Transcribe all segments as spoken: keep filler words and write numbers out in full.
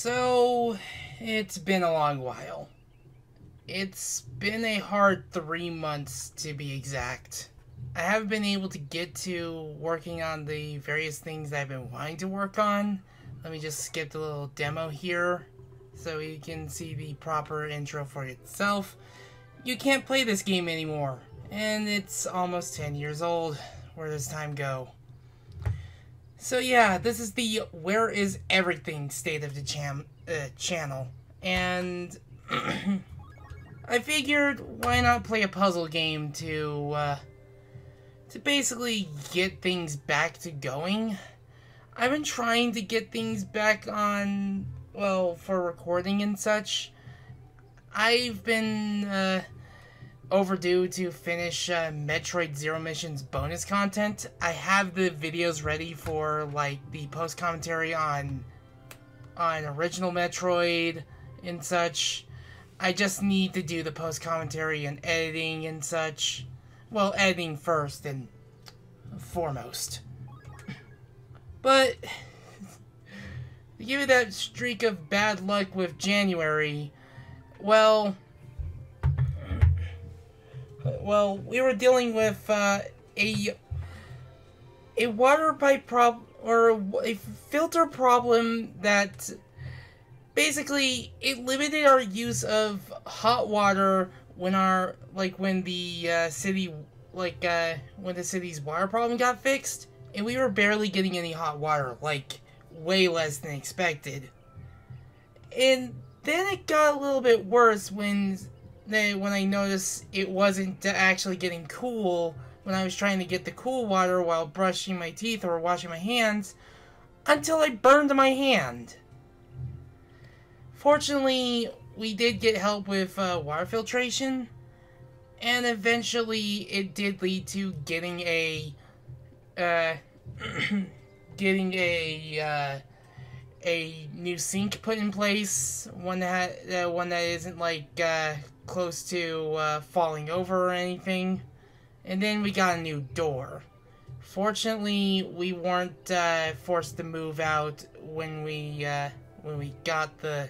So, it's been a long while. It's been a hard three months to be exact. I haven't been able to get to working on the various things I've been wanting to work on. Let me just skip the little demo here so you can see the proper intro for itself. You can't play this game anymore, and it's almost ten years old. Where does time go? So yeah, this is the Where Is Everything State of the Cham uh, Channel, and I figured why not play a puzzle game to, uh, to basically get things back to going. I've been trying to get things back on, well, for recording and such. I've been uh, overdue to finish uh, Metroid Zero Mission's bonus content. I have the videos ready for, like, the post-commentary on, on original Metroid and such. I just need to do the post-commentary and editing and such. Well, editing first and foremost. But, to give you that streak of bad luck with January, well, well, we were dealing with uh, a a water pipe problem or a filter problem that basically it limited our use of hot water when our like when the uh, city like uh, when the city's water problem got fixed. And we were barely getting any hot water, like, way less than expected. And then it got a little bit worse when, when I noticed it wasn't actually getting cool, when I was trying to get the cool water while brushing my teeth or washing my hands, until I burned my hand. Fortunately, we did get help with uh, water filtration, and eventually it did lead to getting a... Uh, getting a uh, a new sink put in place, one that uh, one that isn't like uh, close to uh, falling over or anything, and then we got a new door. Fortunately, we weren't uh, forced to move out when we uh, when we got the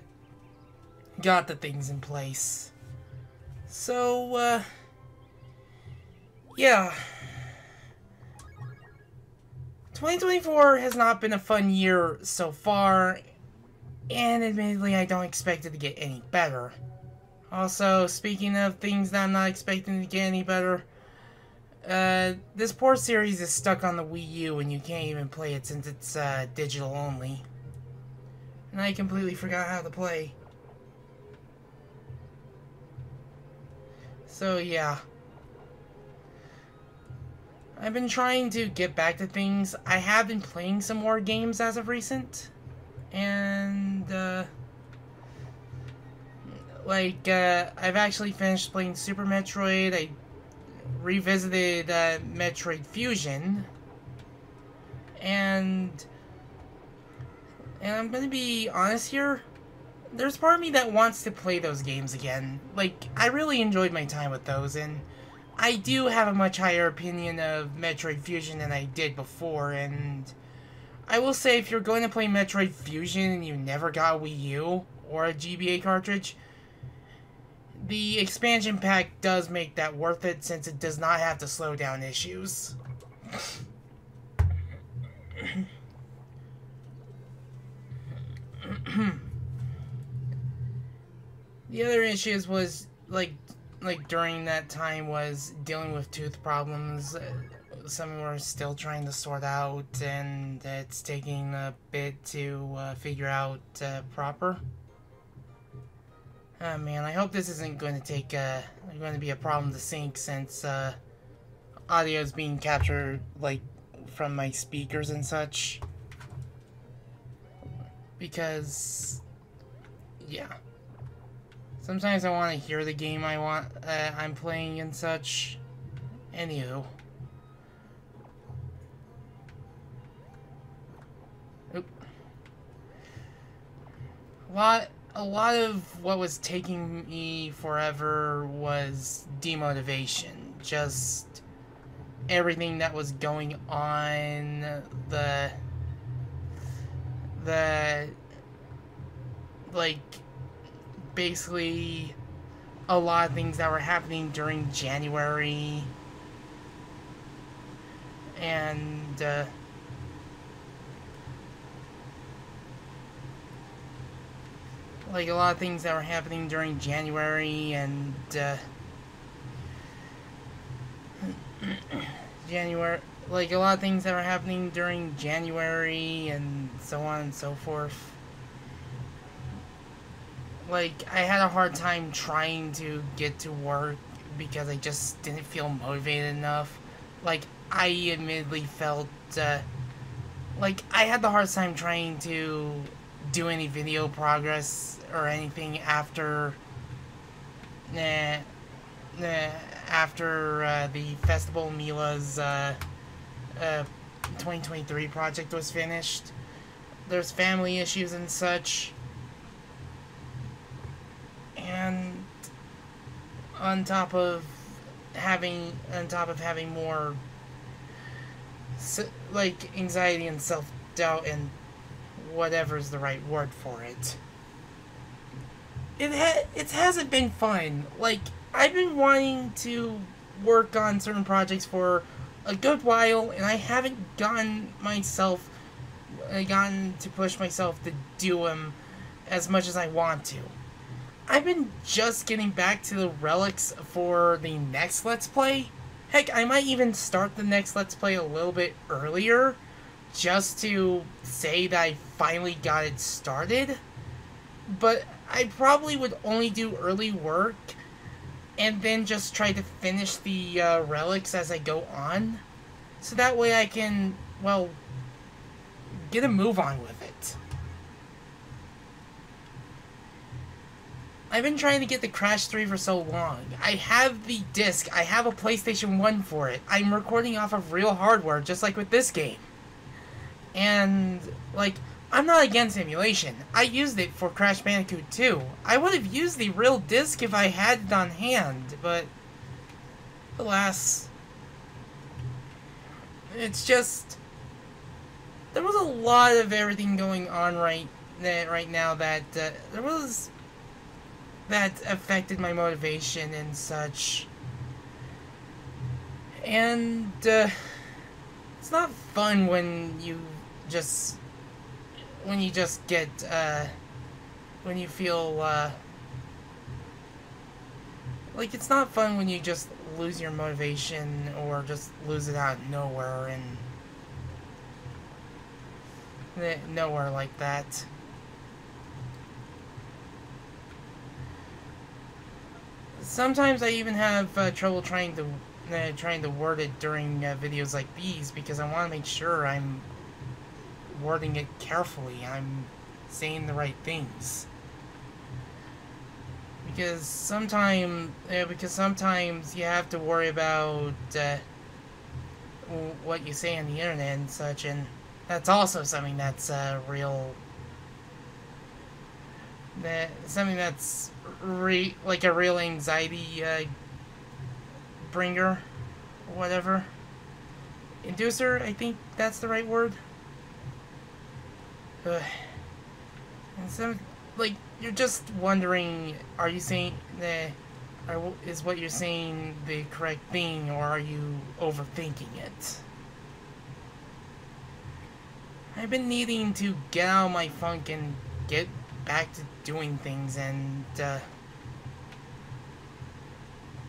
got the things in place. So uh, yeah. twenty twenty-four has not been a fun year so far, and admittedly I don't expect it to get any better. Also, speaking of things that I'm not expecting to get any better, uh, this poor series is stuck on the Wii U and you can't even play it since it's uh, digital only. And I completely forgot how to play. So yeah. I've been trying to get back to things. I have been playing some more games as of recent. And, uh... Like, uh, I've actually finished playing Super Metroid. I revisited uh, Metroid Fusion. And... And I'm gonna be honest here. There's part of me that wants to play those games again. Like, I really enjoyed my time with those, and... I do have a much higher opinion of Metroid Fusion than I did before, and I will say if you're going to play Metroid Fusion and you never got a Wii U or a G B A cartridge, the expansion pack does make that worth it since it does not have to slow down issues. The other issues was, like, Like, during that time was dealing with tooth problems, some we're still trying to sort out, and it's taking a bit to uh, figure out uh, proper. Oh man, I hope this isn't going to take, uh, going to be a problem to sync since, uh, audio is being captured, like, from my speakers and such. Because, yeah. Sometimes I want to hear the game I want, uh, I'm playing and such. Anywho. Oop. A lot, a lot of what was taking me forever was demotivation. Just everything that was going on, the... The... like, basically a lot of things that were happening during January. And, uh, like, a lot of things that were happening during January and, uh, January, like, a lot of things that were happening during January and so on and so forth. Like, I had a hard time trying to get to work because I just didn't feel motivated enough. Like, I admittedly felt, uh, like, I had the hard time trying to do any video progress or anything after, nah, nah, after, uh, the Festival Milos, uh, uh, twenty twenty-three project was finished. There's family issues and such. And on top of having, on top of having more, like, anxiety and self-doubt and whatever's the right word for it. It ha it hasn't been fun. Like, I've been wanting to work on certain projects for a good while, and I haven't gotten myself, gotten to push myself to do them as much as I want to. I've been just getting back to the relics for the next Let's Play. Heck, I might even start the next Let's Play a little bit earlier, just to say that I finally got it started. But I probably would only do early work, and then just try to finish the uh, relics as I go on. So that way I can, well, get a move on with it. I've been trying to get the Crash three for so long. I have the disc. I have a PlayStation one for it. I'm recording off of real hardware, just like with this game. And, like, I'm not against emulation. I used it for Crash Bandicoot two. I would have used the real disc if I had it on hand, but alas. It's just, there was a lot of everything going on right, right now that, uh, there was, that affected my motivation and such. And, uh, it's not fun when you just, when you just get, uh, when you feel, uh, like, it's not fun when you just lose your motivation or just lose it out of nowhere and nowhere like that. Sometimes I even have uh, trouble trying to uh, trying to word it during uh, videos like these, because I want to make sure I'm wording it carefully, I'm saying the right things. Because sometimes, uh, because sometimes you have to worry about uh, what you say on the internet and such, and that's also something that's uh, real. That something that's re like a real anxiety uh, bringer, whatever. Inducer, I think that's the right word. Ugh. And some, like, you're just wondering, are you saying that, are, is what you're saying the correct thing, or are you overthinking it? I've been needing to get out of my funk and get back to doing things, and uh,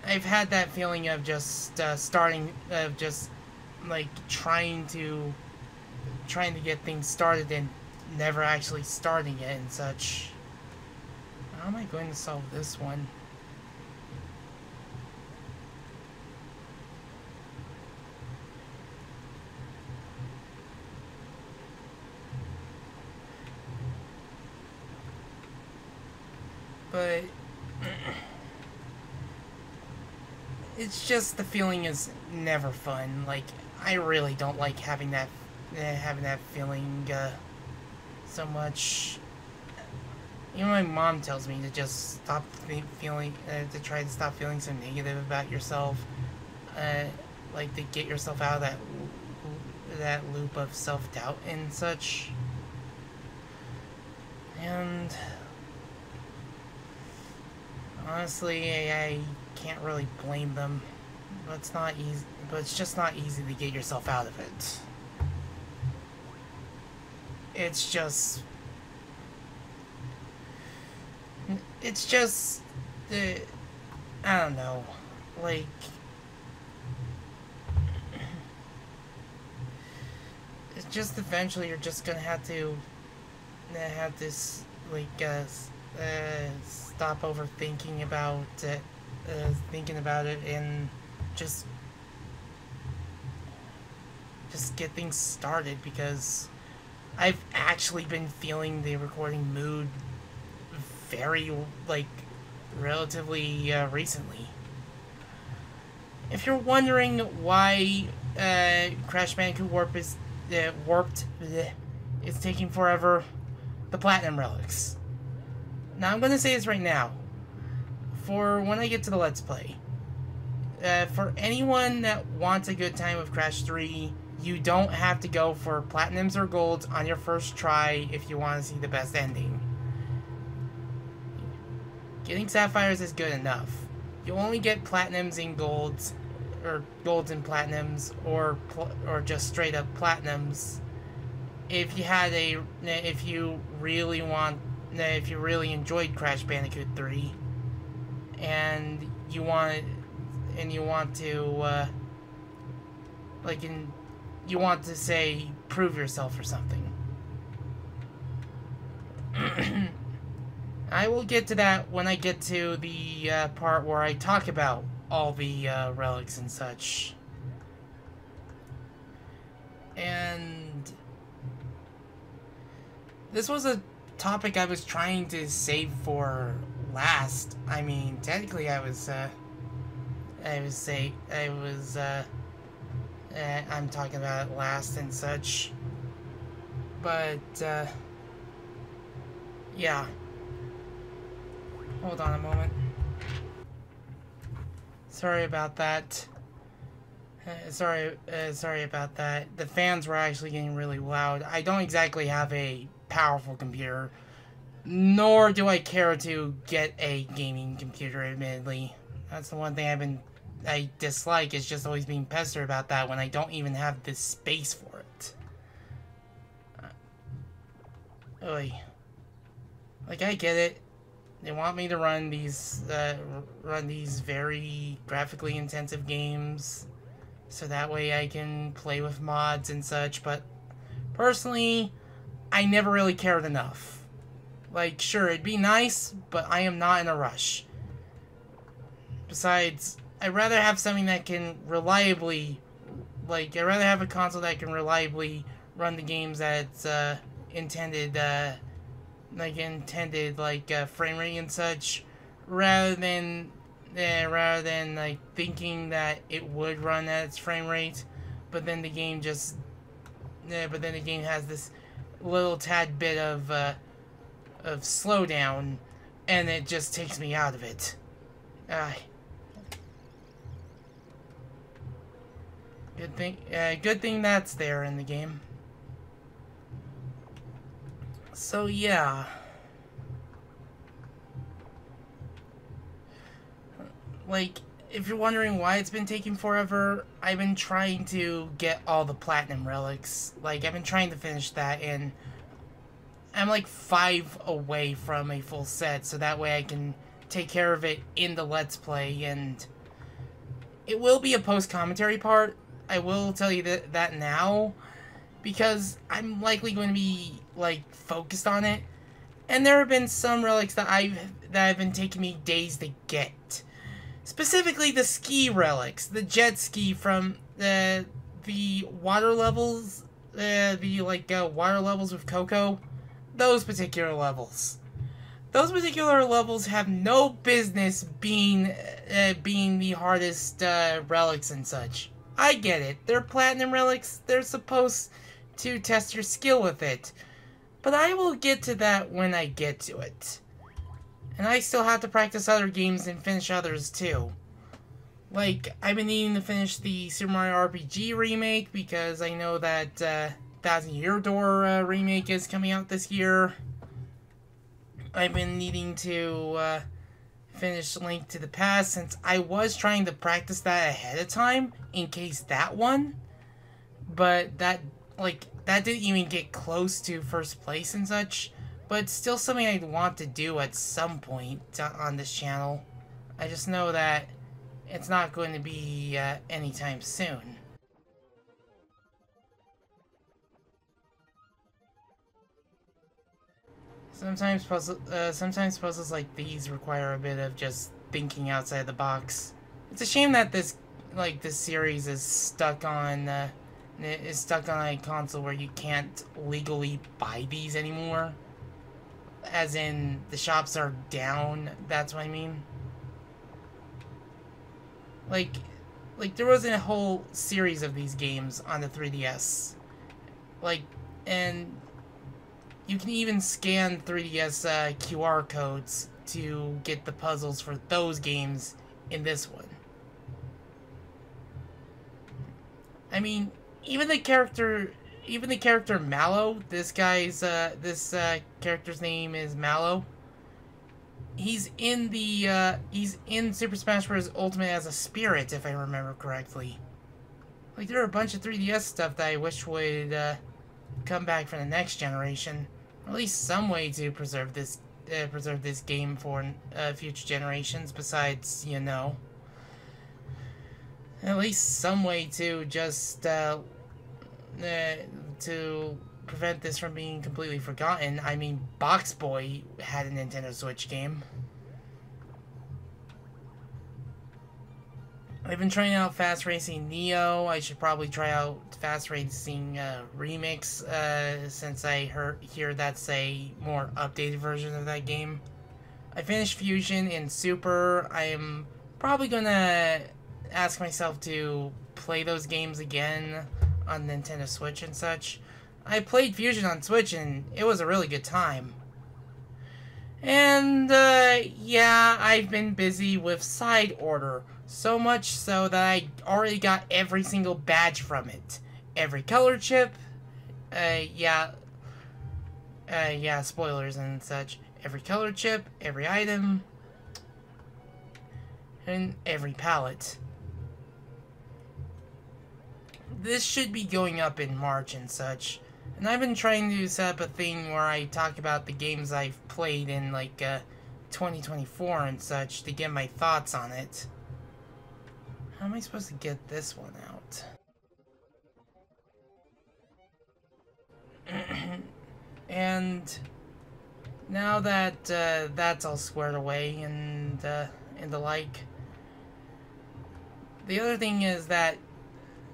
I've had that feeling of just uh, starting, of just like trying to trying to get things started and never actually starting it and such. How am I going to solve this one? But it's just, the feeling is never fun. Like, I really don't like having that uh, having that feeling uh, so much. You know, my mom tells me to just stop feeling, uh, to try to stop feeling so negative about yourself, uh, like to get yourself out of that that loop of self doubt and such. And honestly, I, I can't really blame them. But it's not easy. But it's just not easy to get yourself out of it. It's just. It's just. Uh, I don't know. Like. It's just eventually you're just gonna have to. Have this, like, uh. Uh, stop overthinking about it, uh, thinking about it, and just just get things started, because I've actually been feeling the recording mood very, like, relatively uh, recently. If you're wondering why uh, Crash Bandicoot Warped is uh, warped, bleh, it's taking forever, the Platinum Relics. Now, I'm going to say this right now, for when I get to the Let's Play. Uh, for anyone that wants a good time with Crash three, you don't have to go for Platinums or Golds on your first try if you want to see the best ending. Getting Sapphires is good enough. You only get Platinums and Golds, or Golds and Platinums, or or just straight up Platinums, if you had a, if you really want. Now, if you really enjoyed Crash Bandicoot three, and you want, and you want to, uh, like, in, you want to say, prove yourself or something. I will get to that when I get to the uh, part where I talk about all the uh, relics and such. And this was a topic I was trying to save for last. I mean, technically, I was, uh, I was say, I was, uh, uh, I'm talking about it last and such. But, uh, yeah. Hold on a moment. Sorry about that. Uh, sorry, uh, sorry about that. The fans were actually getting really loud. I don't exactly have a powerful computer, nor do I care to get a gaming computer, admittedly. That's the one thing I've been, I dislike, is just always being pestered about that when I don't even have the space for it. Uh, oy. Like, I get it. They want me to run these, uh, run these very graphically intensive games, so that way I can play with mods and such, but personally, I never really cared enough. Like, sure, it'd be nice, but I am not in a rush. Besides, I'd rather have something that can reliably, like, I'd rather have a console that can reliably run the games that it's, uh, intended, uh, like, intended, like, uh, frame rate and such, rather than, uh, rather than, like, thinking that it would run at its frame rate, but then the game just, uh, but then the game has this little tad bit of uh, of slowdown, and it just takes me out of it. Uh, good thing, uh, good thing that's there in the game. So yeah, like, if you're wondering why it's been taking forever, I've been trying to get all the Platinum Relics. Like, I've been trying to finish that, and I'm like five away from a full set, so that way I can take care of it in the Let's Play, and it will be a post-commentary part. I will tell you that, that now, because I'm likely going to be, like, focused on it. And there have been some relics that I've, that have been taking me days to get. Specifically, the ski relics, the jet ski from the uh, the water levels, uh, the like uh, water levels with Coco, those particular levels, those particular levels have no business being uh, being the hardest uh, relics and such. I get it; they're platinum relics; they're supposed to test your skill with it. But I will get to that when I get to it. And I still have to practice other games and finish others, too. Like, I've been needing to finish the Super Mario R P G remake, because I know that uh, Thousand Year Door uh, remake is coming out this year. I've been needing to uh, finish Link to the Past, since I was trying to practice that ahead of time in case that one, but that, like, that didn't even get close to first place and such, but it's still something I'd want to do at some point on this channel. I just know that it's not going to be uh, anytime soon. Sometimes, puzzle, uh, sometimes puzzles like these require a bit of just thinking outside the box. It's a shame that this, like, this series is stuck on, uh, is stuck on a console where you can't legally buy these anymore. As in, the shops are down. That's what I mean. Like, like there wasn't a whole series of these games on the three D S. Like, and. You can even scan three D S uh, Q R codes to get the puzzles for those games in this one. I mean, even the character, even the character Mallow, this guy's, uh, this uh, character's name is Mallow. He's in the, uh, he's in Super Smash Bros. Ultimate as a spirit, if I remember correctly. Like, there are a bunch of three D S stuff that I wish would uh, come back for the next generation. At least some way to preserve this uh, preserve this game for uh, future generations, besides, you know, at least some way to just uh, uh, to prevent this from being completely forgotten. I mean, BoxBoy had a Nintendo Switch game. I've been trying out Fast Racing Neo. I should probably try out Fast Racing uh, Remix, uh, since I heard, hear that's a more updated version of that game. I finished Fusion and Super. I'm probably gonna ask myself to play those games again on Nintendo Switch and such. I played Fusion on Switch and it was a really good time. And, uh, yeah, I've been busy with Side Order. So much so that I already got every single badge from it. Every color chip. Uh, yeah. Uh, yeah, spoilers and such. Every color chip, every item. And every palette. This should be going up in March and such. And I've been trying to set up a thing where I talk about the games I've played in, like, uh, twenty twenty-four and such, to get my thoughts on it. How am I supposed to get this one out? And now that uh, that's all squared away and uh, and the like, the other thing is that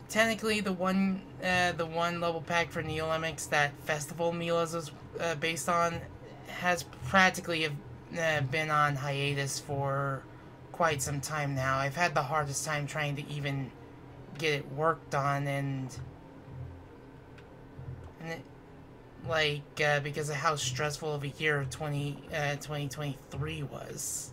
technically the one uh, the one level pack for Neolemix that Festival Milos was uh, based on has practically uh, been on hiatus for quite some time now. I've had the hardest time trying to even get it worked on, and and it, like uh, because of how stressful of a year twenty twenty-three was.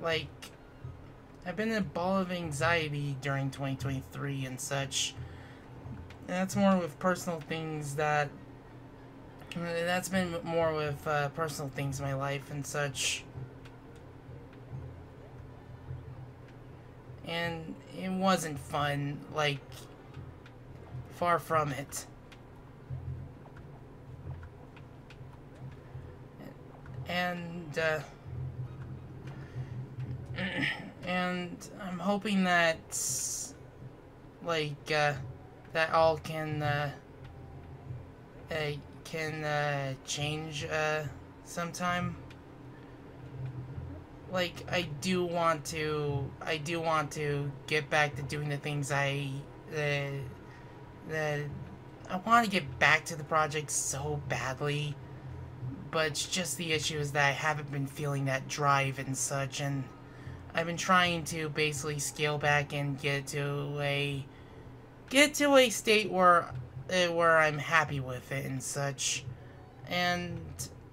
Like, I've been in a ball of anxiety during twenty twenty-three and such. And that's more with personal things that... That's been more with uh, personal things in my life and such. And it wasn't fun, like, far from it. And, uh... and I'm hoping that, like, uh, that all can, uh, uh can, uh, change, uh, sometime. Like, I do want to, I do want to get back to doing the things I, uh, that I want to get back to the project so badly, but it's just the issue is that I haven't been feeling that drive and such, and I've been trying to basically scale back and get to a get to a state where uh, where I'm happy with it and such, and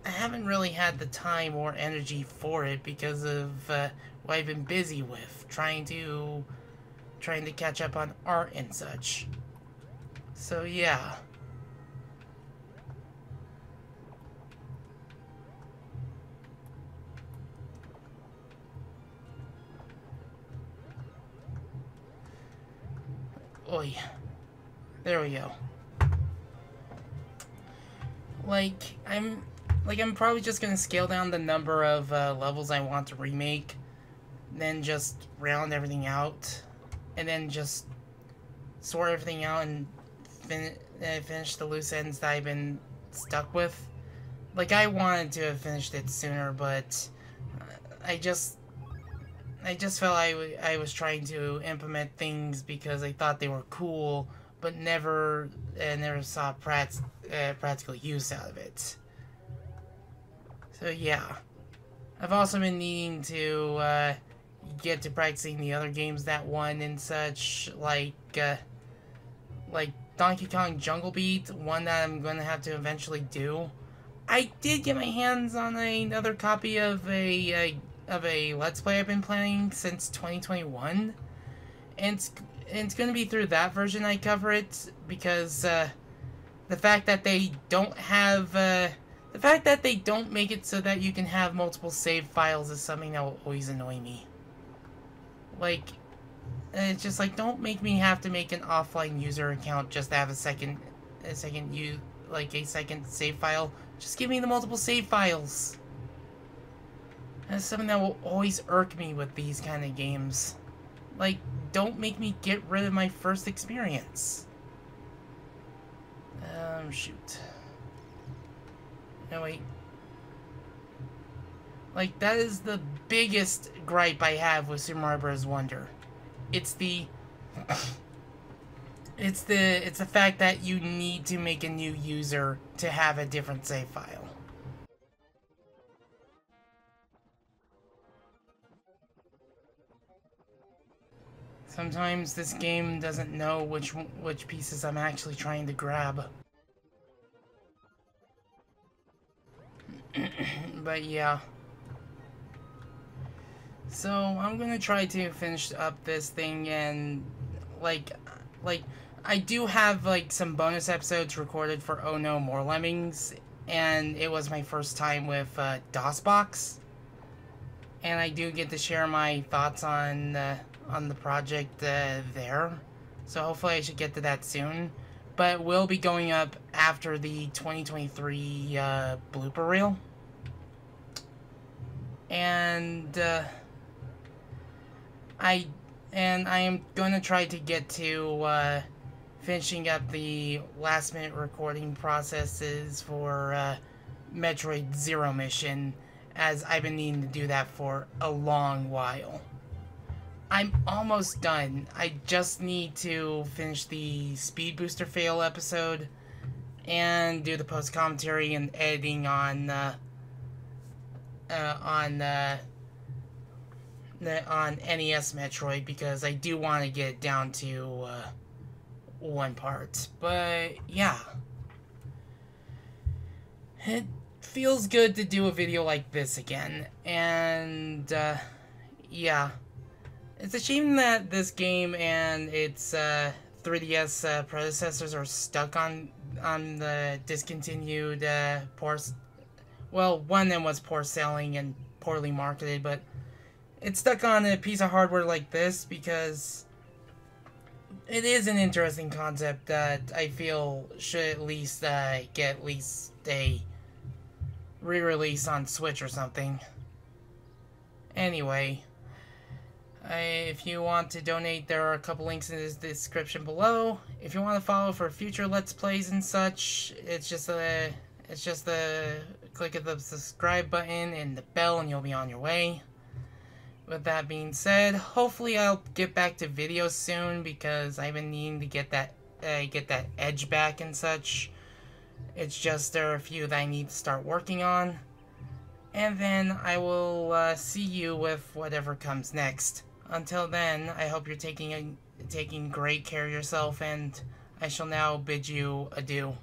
I haven't really had the time or energy for it because of uh, what I've been busy with, trying to trying to catch up on art and such. So yeah. Oy. There we go. Like, I'm... Like, I'm probably just going to scale down the number of uh, levels I want to remake, then just round everything out, and then just sort everything out and fin uh, finish the loose ends that I've been stuck with. Like, I wanted to have finished it sooner, but I just... I just felt I, w I was trying to implement things because I thought they were cool, but never, uh, never saw prat uh, practical use out of it. So yeah, I've also been needing to uh, get to practicing the other games that won and such, like uh, like Donkey Kong Jungle Beat, one that I'm going to have to eventually do. I did get my hands on another copy of a uh, of a Let's Play I've been playing since twenty twenty-one, and it's, it's going to be through that version I cover it, because uh, the fact that they don't have... Uh, The fact that they don't make it so that you can have multiple save files is something that will always annoy me. Like, it's just like, don't make me have to make an offline user account just to have a second, a second you like a second save file. Just give me the multiple save files. That's something that will always irk me with these kind of games. Like, don't make me get rid of my first experience. Um, shoot. No, wait. Like, that is the biggest gripe I have with Super Mario Bros. Wonder. It's the... It's the... It's the fact that you need to make a new user to have a different save file. Sometimes this game doesn't know which, which pieces I'm actually trying to grab. But yeah, so I'm gonna try to finish up this thing, and like like I do have like some bonus episodes recorded for Oh No More Lemmings, and it was my first time with uh, DOSBox, and I do get to share my thoughts on uh, on the project uh, there, so hopefully I should get to that soon. But it will be going up after the twenty twenty-three uh, blooper reel. And uh, I and I am gonna try to get to uh, finishing up the last minute recording processes for uh, Metroid Zero Mission, as I've been needing to do that for a long while. I'm almost done. I just need to finish the Speed Booster fail episode and do the post commentary and editing on uh, uh, on uh, on N E S Metroid, because I do want to get it down to uh, one part. But yeah, it feels good to do a video like this again, and uh, yeah. It's a shame that this game and its uh, three D S uh, predecessors are stuck on on the discontinued uh, poor... Well, one of them was poor selling and poorly marketed, but it's stuck on a piece of hardware like this because it is an interesting concept that I feel should at least uh, get at least a re-release on Switch or something. Anyway... I, if you want to donate, there are a couple links in the description below. If you want to follow for future Let's Plays and such, it's just a, it's just a click of the subscribe button and the bell and you'll be on your way. With that being said, hopefully I'll get back to videos soon, because I've been needing to get that, uh, get that edge back and such. It's just there are a few that I need to start working on. And then I will uh, see you with whatever comes next. Until then, I hope you're taking a, taking great care of yourself, and I shall now bid you adieu.